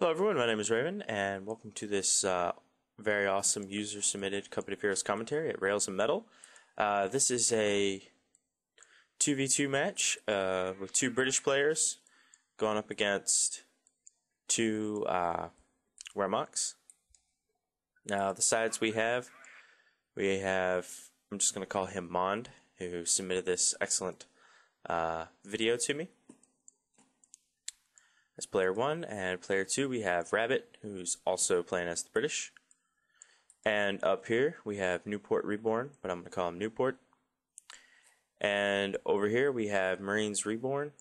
Hello everyone, my name is Raven, and welcome to this very awesome user-submitted Company of Heroes commentary at Rails and Metal. This is a 2v2 match with two British players going up against two Wehrmachts. Now the sides we have, I'm just going to call him Mond, who submitted this excellent video to me. As player 1, and player 2 we have Rabbit, who's also playing as the British. And up here we have Newport Reborn, but I'm going to call him Newport. And over here we have Marinez Reborn,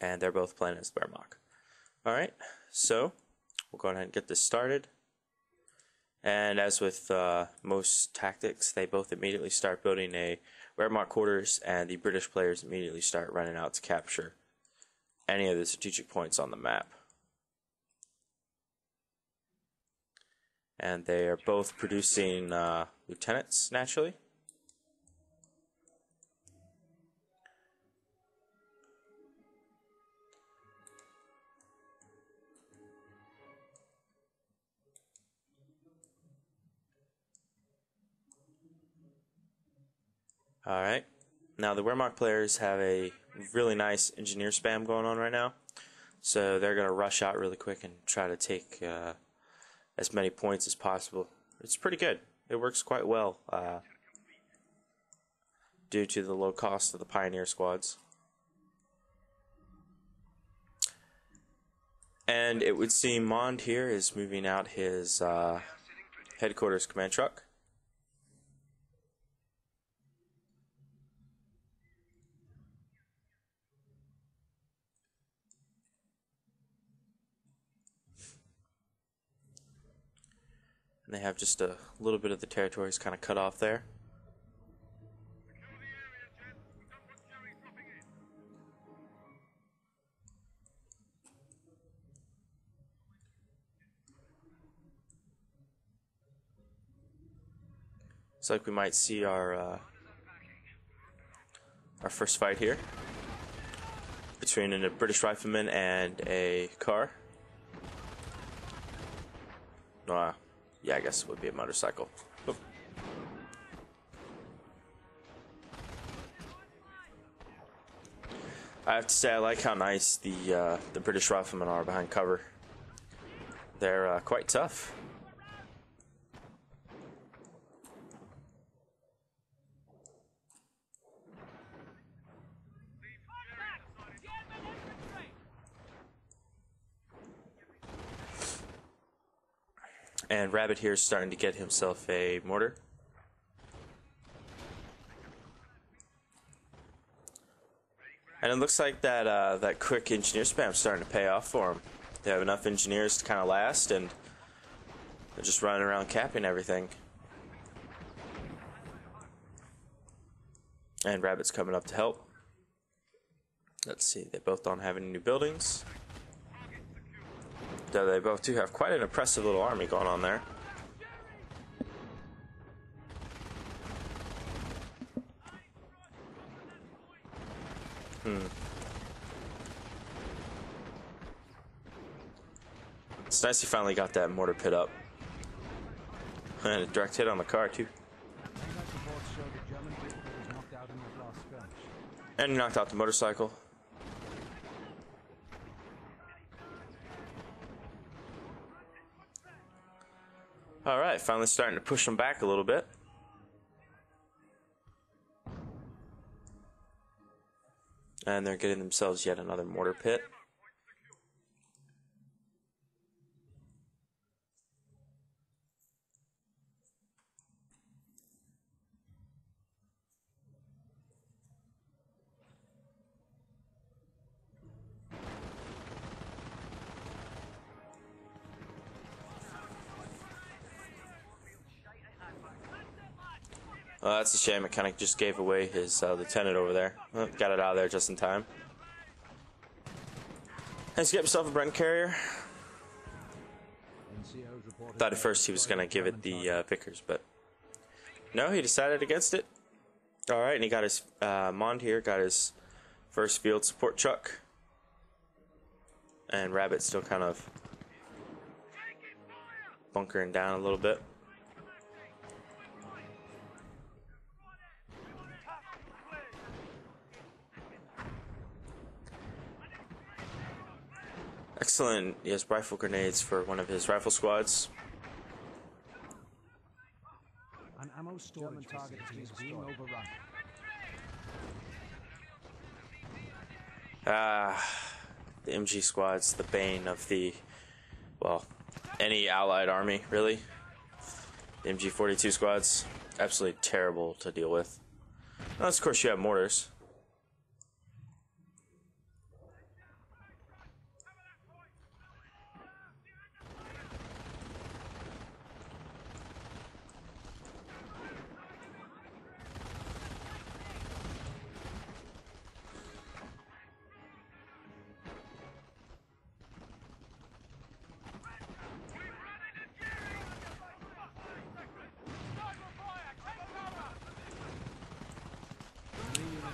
and they're both playing as the Wehrmacht. Alright, so we'll go ahead and get this started. And as with most tactics, they both immediately start building a Wehrmacht quarters, and the British players immediately start running out to capture any of the strategic points on the map. And they are both producing lieutenants, naturally. Alright. Now the Wehrmacht players have a really nice engineer spam going on right now, so they're going to rush out really quick and try to take as many points as possible. It's pretty good. It works quite well due to the low cost of the pioneer squads. And it would seem Mond here is moving out his headquarters command truck. And they have just a little bit of the territories kind of cut off there. It's like we might see our first fight here between a British rifleman and a car. Yeah, I guess it would be a motorcycle. Oop. I have to say, I like how nice the British riflemen are behind cover. They're quite tough. And Rabbit here is starting to get himself a mortar. And it looks like that that quick engineer spam is starting to pay off for him. They have enough engineers to kind of last, and they're just running around capping everything. And Rabbit's coming up to help. Let's see, they both don't have any new buildings. Though they both do have quite an impressive little army going on there. It's nice he finally got that mortar pit up. And a direct hit on the car too. And he knocked out the motorcycle. Alright, finally starting to push them back a little bit. And they're getting themselves yet another mortar pit. That's a shame. It kind of just gave away his lieutenant over there. Oh, got it out of there just in time. Let's get himself a Bren carrier. Thought at first he was going to give it the Vickers, but no, he decided against it. All right, and he got his Mond here, got his first field support truck. And Rabbit's still kind of bunkering down a little bit. Excellent, yes, rifle grenades for one of his rifle squads. An ammo storage target is being overrun. The MG squad's the bane of the, well, any allied army, really. The MG 42 squads, absolutely terrible to deal with. Unless, of course, you have mortars.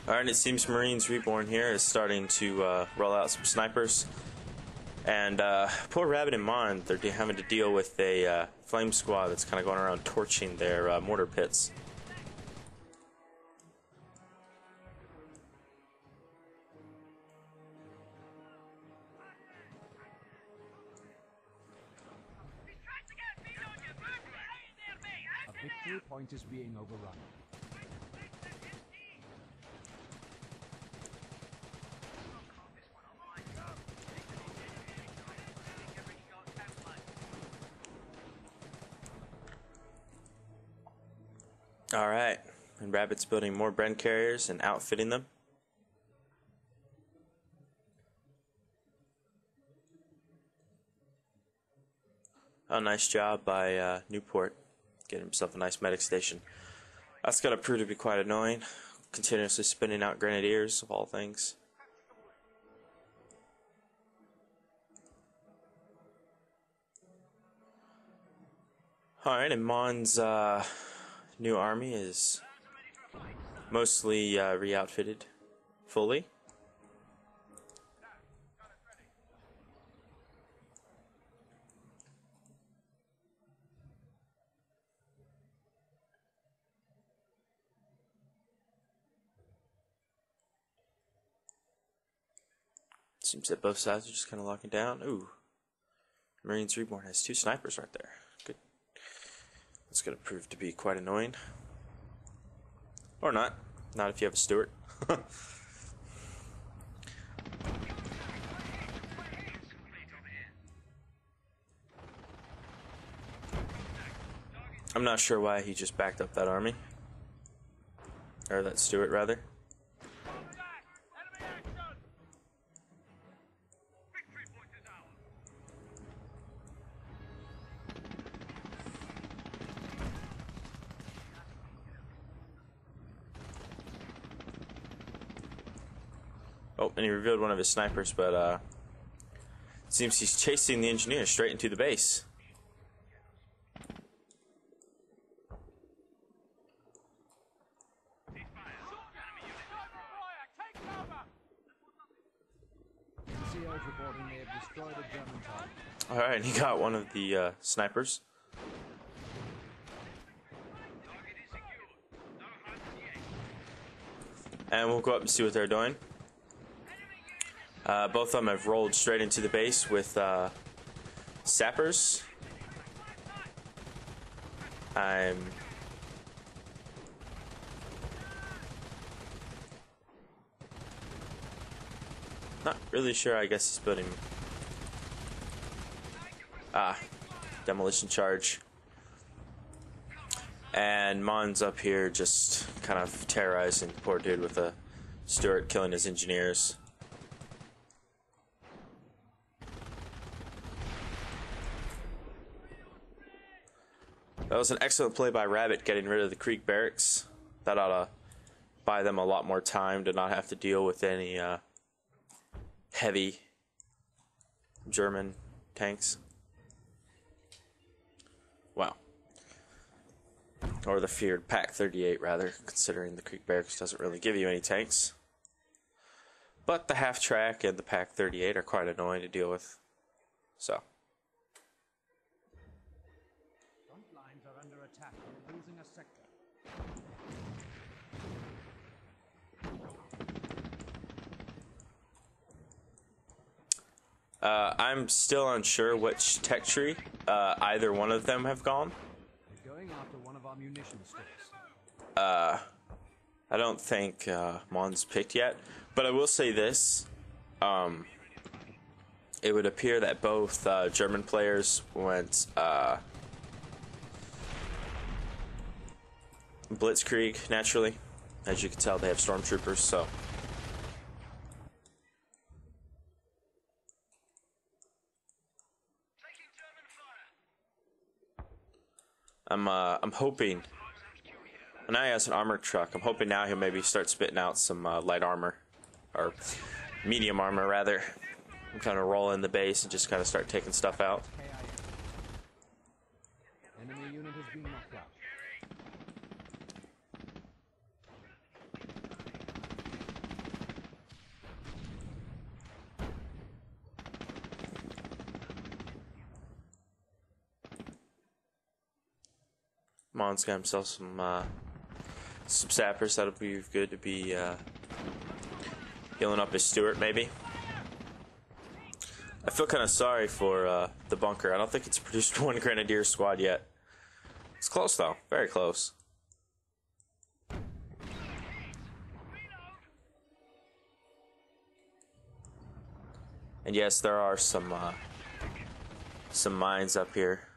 Alright, it seems Marinez Reborn here is starting to roll out some snipers. And poor Rabbit and Mond, they're having to deal with a flame squad that's kind of going around torching their mortar pits. A victory point is being overrun. Alright, and Rabbit's building more Bren carriers and outfitting them. Oh, nice job by Newport, getting himself a nice medic station. That's gonna prove to be quite annoying, continuously spinning out grenadiers of all things. Alright, and Mond's new army is mostly re-outfitted fully. Seems that both sides are just kind of locking down. Ooh, Marinez Reborn has two snipers right there. It's going to prove to be quite annoying. Or not. Not if you have a Stuart. I'm not sure why he just backed up that army. Or that Stuart, rather. Oh, and he revealed one of his snipers, but it seems he's chasing the engineer straight into the base. Alright, he got one of the snipers. And we'll go up and see what they're doing. Both of them have rolled straight into the base with sappers. I'm not really sure. I guess he's building. Ah, demolition charge. And Mond's up here just kind of terrorizing the poor dude with a Stuart, killing his engineers. That was an excellent play by Rabbit, getting rid of the Kriegsbarracks. That ought to buy them a lot more time to not have to deal with any heavy German tanks. Wow. Or the feared Pak 38, rather, considering the Kriegsbarracks doesn't really give you any tanks. But the half-track and the Pak 38 are quite annoying to deal with. So. Front lines are under attack. We're losing a sector. I'm still unsure which tech tree either one of them have gone. They're going after one of our munition stores. I don't think Mond's picked yet, but I will say this. It would appear that both German players went Blitzkrieg, naturally. As you can tell, they have stormtroopers, so... I'm hoping, well, now he has an armored truck. I'm hoping now he'll maybe start spitting out some light armor, or medium armor rather. I'm kind of roll in the base and just kind of start taking stuff out. Enemy unit has been knocked out. Mond's got himself some sappers. That'll be good to be healing up his Stuart, maybe. I feel kind of sorry for the bunker. I don't think it's produced one grenadier squad yet. It's close though, very close. And yes, there are some mines up here.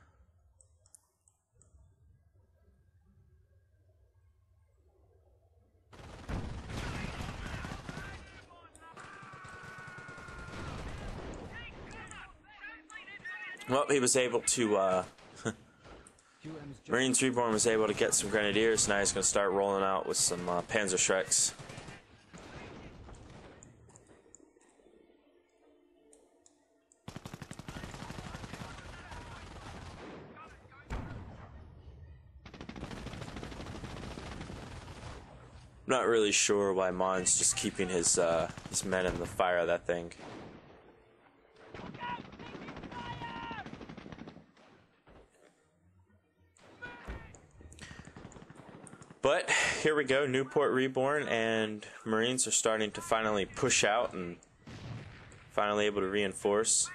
Well, he was able to, Marinez Reborn was able to get some grenadiers. Now he's going to start rolling out with some Panzerschrecks. I'm not really sure why Mond's just keeping his men in the fire of that thing. But here we go, Newport Reborn and Marines are starting to finally push out and finally able to reinforce.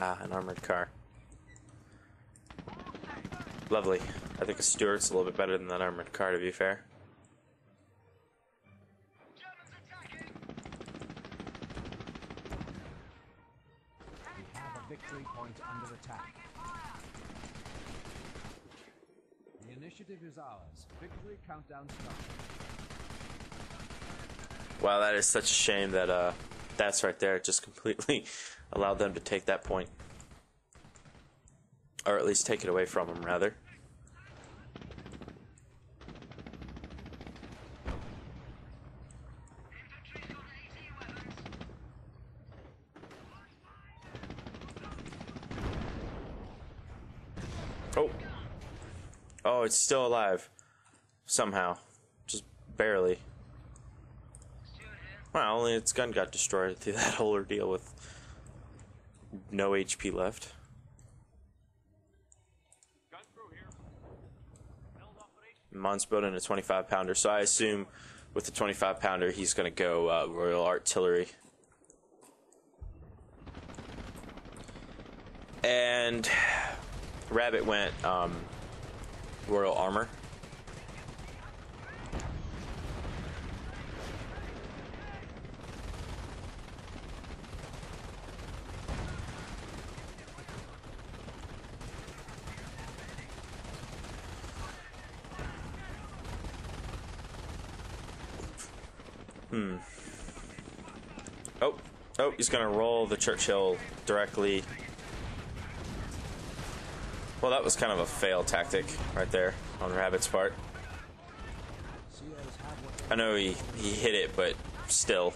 Ah, an armored car. Lovely. I think a Stuart's a little bit better than that armored car, to be fair. We have a victory point under attack. Initiative is ours. Victory countdown starts. Wow, that is such a shame that that's right there. It just completely allowed them to take that point. Or at least take it away from them, rather. Oh, it's still alive. Somehow. Just barely. Well, only its gun got destroyed through that whole ordeal with no HP left. Mond's building a 25-pounder, so I assume with the 25-pounder he's going to go Royal Artillery. And Rabbit went... Royal Armor. Oh, he's gonna roll the Churchill directly. Well, that was kind of a fail tactic right there on Rabbit's part. I know he hit it, but still.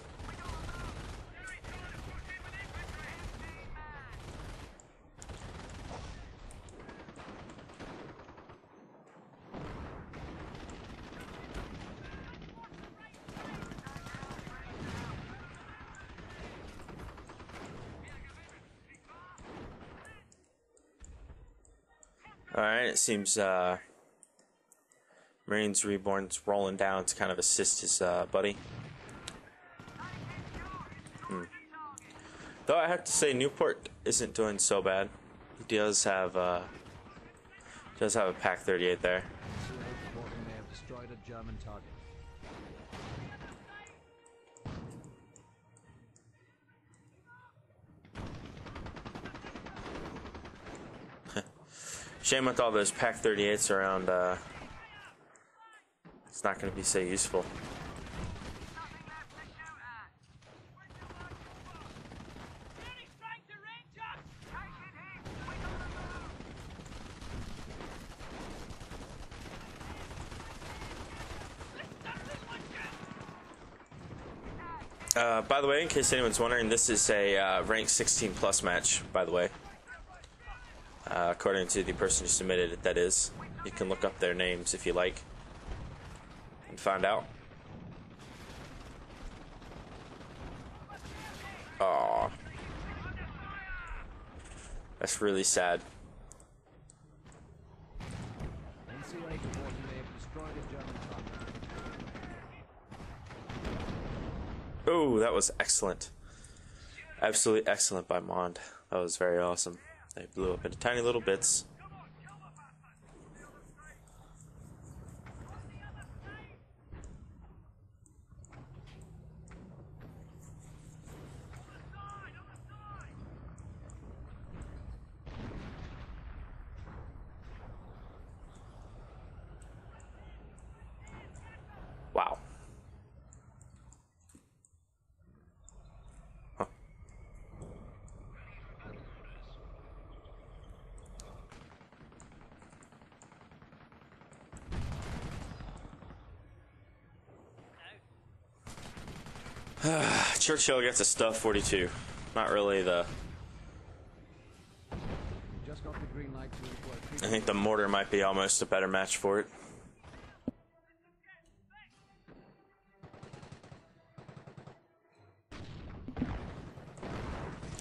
Alright, it seems Marinez Reborn's rolling down to kind of assist his buddy. Though I have to say, Newport isn't doing so bad. He does have a Pak 38 there. Shame with all those Pak 38s around. It's not going to be so useful. By the way, in case anyone's wondering, this is a rank 16 plus match, by the way. According to the person who submitted it, that is. You can look up their names if you like and find out. Aww. That's really sad. Oh, that was excellent. Absolutely excellent by Mond. That was very awesome. They blew up into tiny little bits. Wow. Churchill gets a Stuff 42. Not really the... I think the mortar might be almost a better match for it.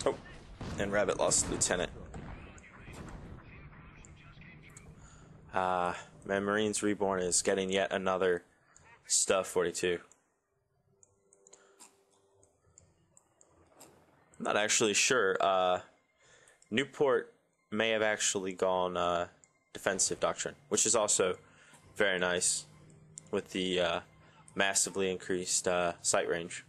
Oh, and Rabbit lost the lieutenant. Man, Marinez Reborn is getting yet another Stuff 42. Not actually sure. Newport may have actually gone defensive doctrine, which is also very nice with the massively increased sight range.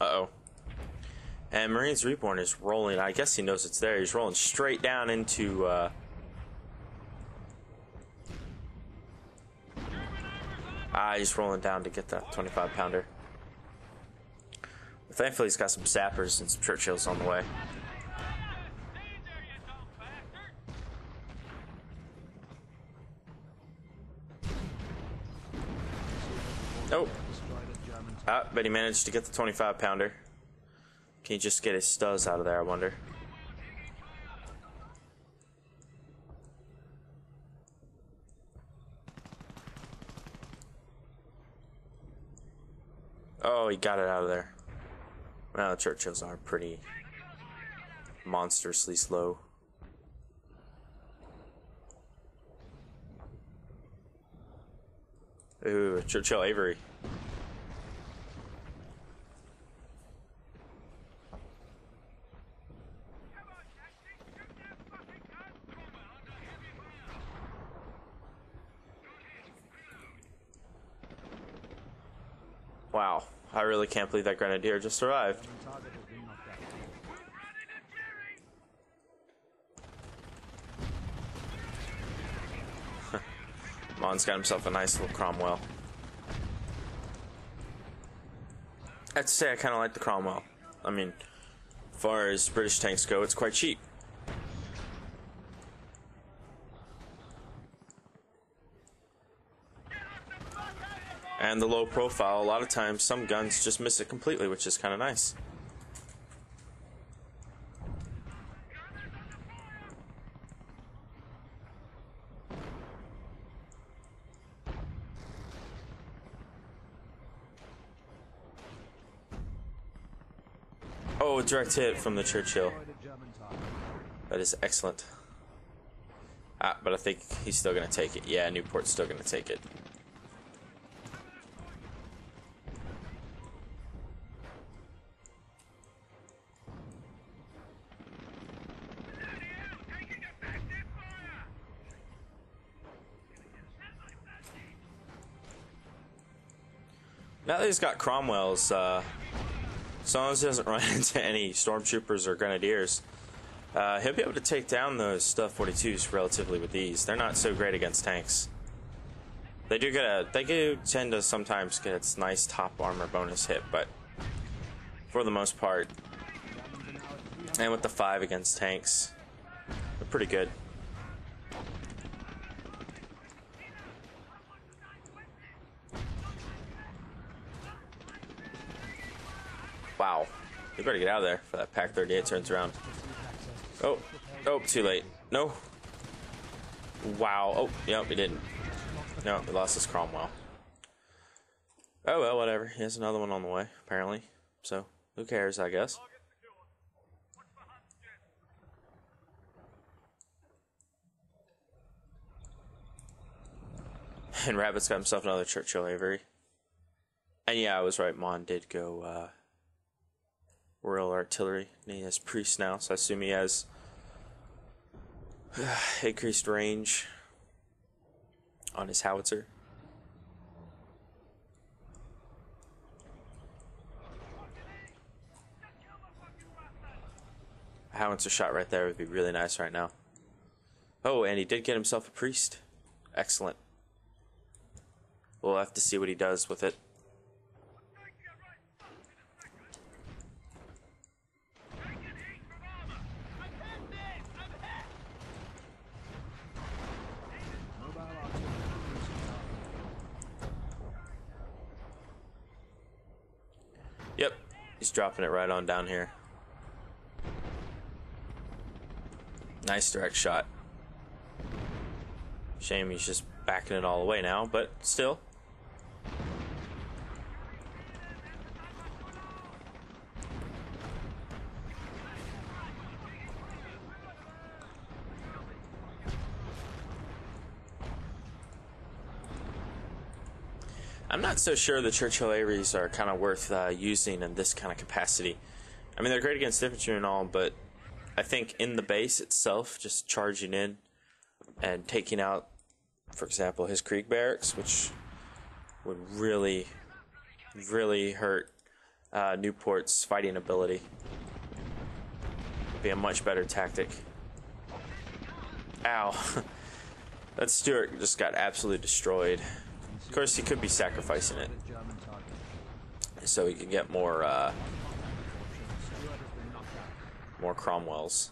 Uh-oh. And Marinez Reborn is rolling. I guess he knows it's there. He's rolling straight down into... he's rolling down to get that 25-pounder. Thankfully, he's got some sappers and some Churchills on the way. Oh. Ah, but he managed to get the 25-pounder. Can he just get his studs out of there, I wonder? Oh, he got it out of there. Well, the Churchills are pretty monstrously slow. Ooh, Churchill Avery. Wow, I really can't believe that grenadier just arrived. Mon's got himself a nice little Cromwell. I have to say I kind of like the Cromwell. I mean, as far as British tanks go, it's quite cheap. And the low profile, a lot of times some guns just miss it completely, which is kind of nice. direct hit from the Churchill. That is excellent. Ah, but I think he's still going to take it. Yeah, Newport's still going to take it. Now that he's got Cromwell's, as long as he doesn't run into any stormtroopers or grenadiers, he'll be able to take down those Stuff 42s relatively with ease. They're not so great against tanks. They do get a, they do tend to sometimes get its nice top armor bonus hit, but for the most part, and with the 5 against tanks, they're pretty good. Wow, we better get out of there before that Pak 38 turns around. Oh, oh, too late. No. Wow. Oh, yep, we didn't. No, we lost this Cromwell. Oh well, whatever. He has another one on the way, apparently. So who cares? I guess. And Rabbit's got himself another Churchill Ivory. And yeah, I was right. Mond did go. Royal Artillery, and he has Priest now, so I assume he has increased range on his Howitzer. A Howitzer shot right there would be really nice right now. Oh, and he did get himself a Priest. Excellent. We'll have to see what he does with it. He's dropping it right on down here. Nice direct shot. Shame he's just backing it all away now, but still. I'm not so sure the Churchill Avres are kind of worth using in this kind of capacity. I mean, they're great against infantry and all, but I think in the base itself, just charging in and taking out, for example, his Kriegsbarracks, which would really, really hurt Newport's fighting ability. Would be a much better tactic. Ow. That Stuart just got absolutely destroyed. Of course, he could be sacrificing it, so he can get more Cromwells.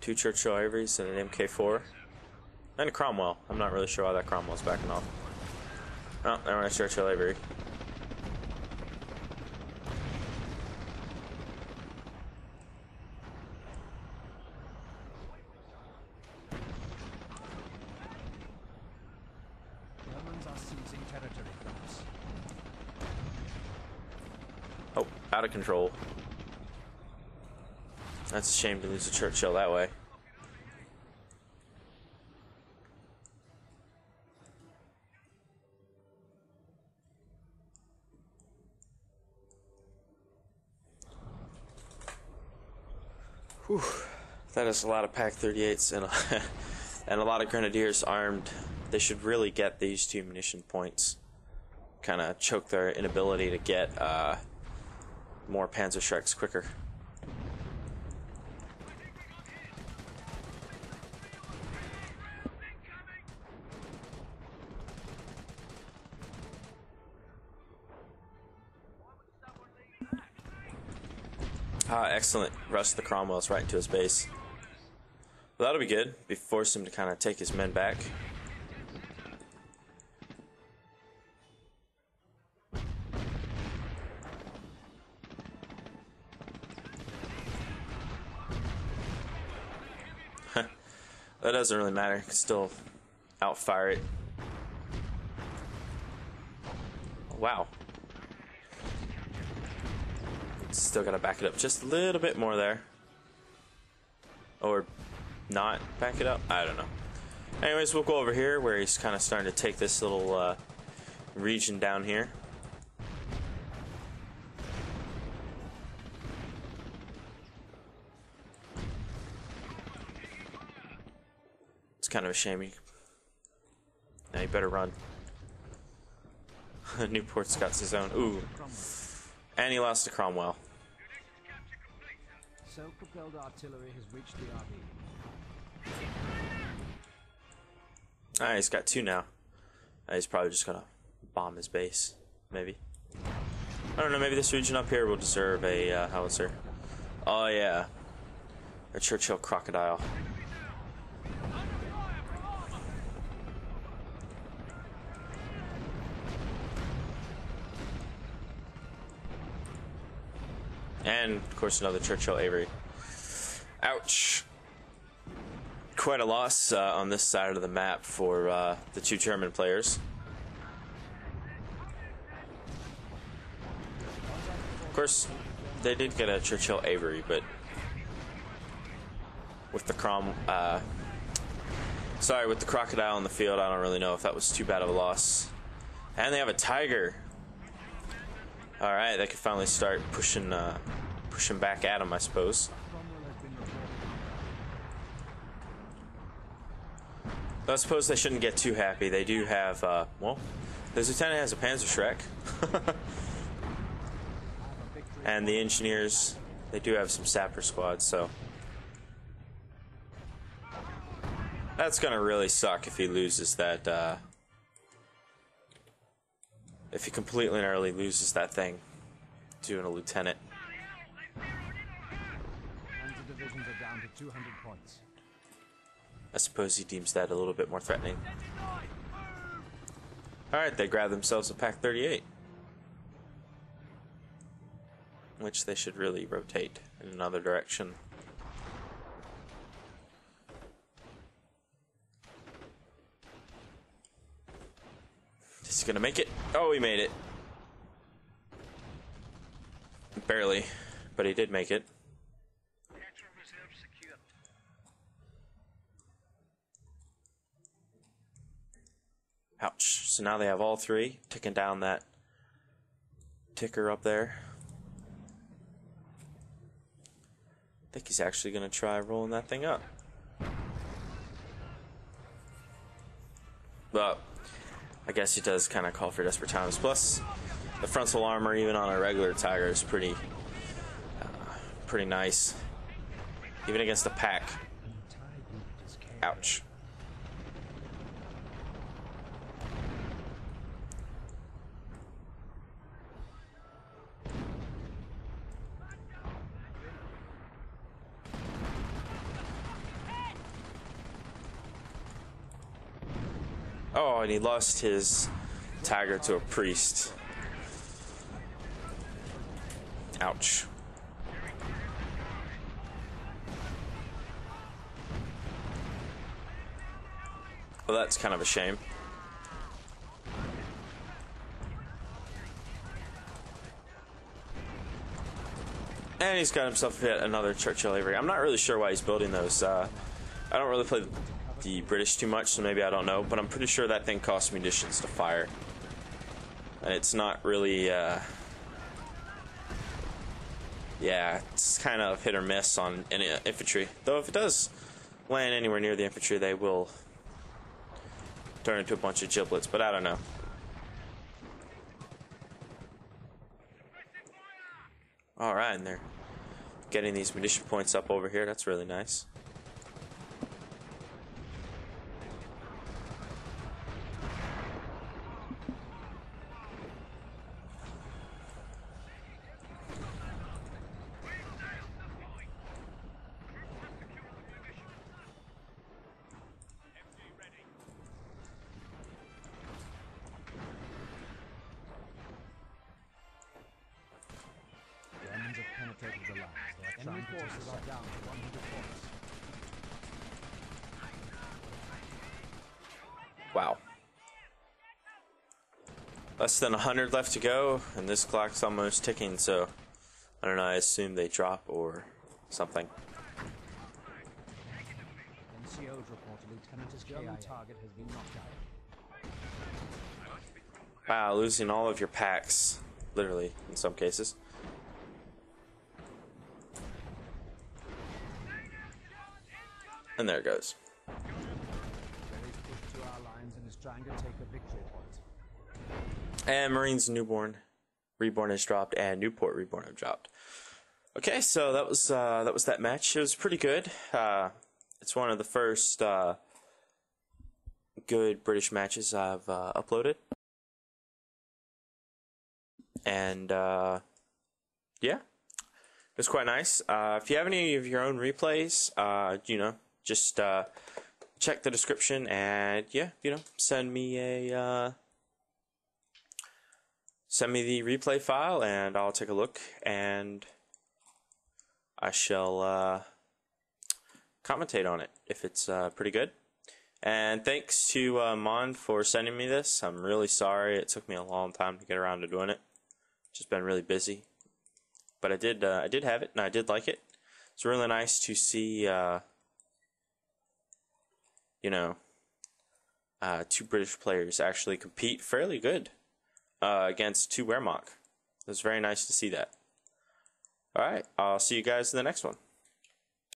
Two Churchill Ivories and an MK4, and a Cromwell. I'm not really sure why that Cromwell's backing off. Oh, there went a Churchill Ivory. Out of control. That's a shame to lose a Churchill that way. Whew. That is a lot of Pak 38s and a lot of Grenadiers armed. They should really get these 2 munition points. Kind of choke their inability to get more Panzerschrecks quicker. Ah, excellent. Rush the Cromwells right into his base. Well, that'll be good. We force him to kind of take his men back. That doesn't really matter. Still outfire it. Wow. Still gotta back it up just a little bit more there. Or not back it up. I don't know. Anyways, we'll go over here where he's kind of starting to take this little region down here. It's kind of a shame. Now you better run. Newport's got his own. Ooh. And he lost to Cromwell. Self-propelled artillery has reached the RV. Alright, he's got two now. He's probably just gonna bomb his base. Maybe. I don't know, maybe this region up here will deserve a howitzer. Oh yeah. A Churchill Crocodile. And, of course, another Churchill Avery. Ouch. Quite a loss on this side of the map for the two German players. Of course, they did get a Churchill Avery, but with the with the Crocodile in the field, I don't really know if that was too bad of a loss. And they have a Tiger. All right, they can finally start pushing back at him, I suppose. But I suppose they shouldn't get too happy. They do have, well, this lieutenant has a Panzerschreck, and the engineers, they do have some sapper squads. So that's gonna really suck if he loses that. If he completely and utterly loses that thing, doing a lieutenant. The divisions are down to 200 points. I suppose he deems that a little bit more threatening. Alright, they grab themselves a Pak 38. Which they should really rotate in another direction. Is he gonna make it? Oh, he made it. Barely, but he did make it. Ouch. So now they have all three ticking down that ticker up there. I think he's actually gonna try rolling that thing up. But I guess he does kind of call for desperate times. Plus, the frontal armor, even on a regular Tiger, is pretty nice. Even against the Pak. Ouch. Oh, and he lost his Tiger to a Priest. Ouch. Well, that's kind of a shame. And he's got himself yet another Churchill Ivory. I'm not really sure why he's building those. I don't really play the British too much, so maybe I don't know, but I'm pretty sure that thing costs munitions to fire, and it's not really yeah, it's kind of hit or miss on any infantry, though if it does land anywhere near the infantry they will turn into a bunch of giblets, but I don't know. Alright, and they're getting these munition points up over here. That's really nice. Wow. Less than 100 left to go, and this clock's almost ticking, so I don't know, I assume they drop or something. NCO's report, Lieutenant's German target has been knocked out. Wow, losing all of your packs, literally, in some cases. And there it goes. And Marines Reborn has dropped, and Newport Reborn have dropped. Okay, so that was that match. It was pretty good. It's one of the first good British matches I've uploaded, and yeah, it's quite nice. If you have any of your own replays, you know, just check the description, and yeah, you know, send me a send me the replay file, and I'll take a look, and I shall commentate on it if it's pretty good. And thanks to Mond for sending me this. I'm really sorry it took me a long time to get around to doing it. Just been really busy, but I did have it, and I did like it. It's really nice to see you know, two British players actually compete fairly good against two Wehrmacht. It was very nice to see that. Alright, I'll see you guys in the next one.